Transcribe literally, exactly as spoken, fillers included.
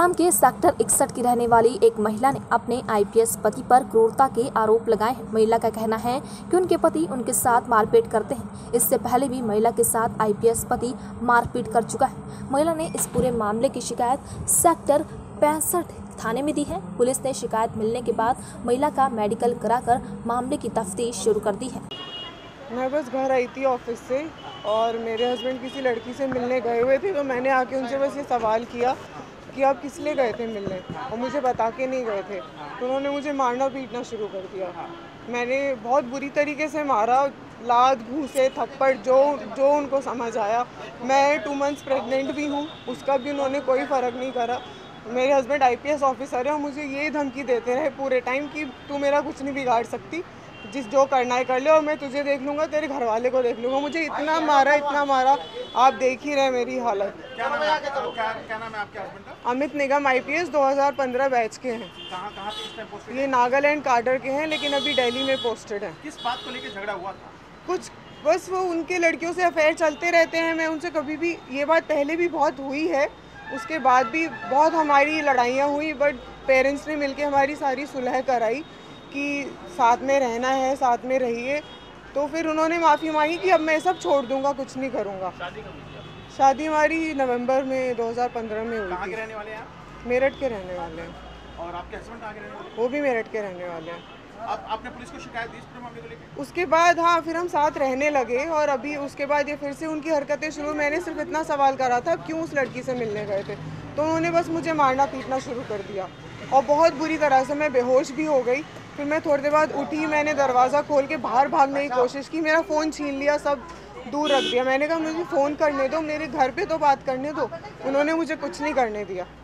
गुरुग्राम के सेक्टर इकसठ की रहने वाली एक महिला ने अपने आई पी एस पति पर क्रूरता के आरोप लगाए हैं। महिला का कहना है कि उनके पति उनके साथ मारपीट करते हैं। इससे पहले भी महिला के साथ आई पी एस पति मारपीट कर चुका है। महिला ने इस पूरे मामले की शिकायत सेक्टर पैंसठ थाने में दी है। पुलिस ने शिकायत मिलने के बाद महिला का मेडिकल कराकर मामले की तफ्तीश शुरू कर दी है। मैं बस घर आई थी ऑफिस से और मेरे हस्बैंड किसी लड़की से मिलने गए हुए थे, तो मैंने आके उनसे बस ये सवाल किया कि आप किस लिए गए थे मिलने और मुझे बता के नहीं गए थे। तो उन्होंने मुझे मारना पीटना शुरू कर दिया। मैंने बहुत बुरी तरीके से मारा, लात घूसे थप्पड़ जो जो उनको समझ आया। मैं टू मंथ्स प्रेग्नेंट भी हूँ, उसका भी उन्होंने कोई फ़र्क नहीं करा। मेरे husband I P S officer है और मुझे ये धमकी देते रहे पूरे टाइम कि तू मेरा कुछ नहीं बिगाड़ सकती, जिस जो करना है कर ले और मैं तुझे देख लूँगा, तेरे घर वाले को देख लूँगा। मुझे इतना मारा इतना मारा आप देख ही रहे मेरी हालत। क्या नाम है आपके हस्बैंड का? Amit Nigam I P S दो हज़ार पंद्रह बैच के हैं। कहाँ कहाँ पे इस टाइम पोस्टेड? ये नागालैंड कार्डर के हैं लेकिन अभी दिल्ली में पोस्टेड हैं। किस बात को लेकर झगड़ा हुआ था? कुछ बस वो उनके लड़कियों से अफेयर चलते रहते हैं। मैं उनसे कभी भी, ये बात पहले भी बहुत हुई है, उसके बाद भी बहुत हमारी लड़ाइयाँ हुई, बट पेरेंट्स ने मिलकर हमारी सारी सुलह कराई कि साथ में रहना है, साथ में रहिए। तो फिर उन्होंने माफ़ी मांगी कि अब मैं सब छोड़ दूंगा, कुछ नहीं करूंगा। शादी कब हुई थी? शादी हमारी नवंबर में दो हज़ार पंद्रह में हुई थी। कहाँ के रहने वाले हैं आप? मेरठ के रहने वाले हैं। और आपके हस्बैंड कहाँ के रहने वाले? वो भी मेरठ के रहने वाले हैं। आप, आपने पुलिस को शिकायत दी इस पूरे मामले को लेकर? उसके बाद हाँ, फिर हम साथ रहने लगे और अभी उसके बाद ये फिर से उनकी हरकतें शुरू। मैंने सिर्फ इतना सवाल करा था क्यों उस लड़की से मिलने गए थे, तो उन्होंने बस मुझे मारना पीटना शुरू कर दिया और बहुत बुरी तरह से मैं बेहोश भी हो गई। फिर मैं थोड़ी देर बाद उठी, मैंने दरवाज़ा खोल के बाहर भागने की कोशिश की, मेरा फ़ोन छीन लिया, सब दूर रख दिया। मैंने कहा मुझे फ़ोन करने दो, मेरे घर पे तो बात करने दो। उन्होंने मुझे कुछ नहीं करने दिया।